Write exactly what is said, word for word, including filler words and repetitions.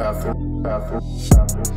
bathroom, bathroom, bathroom.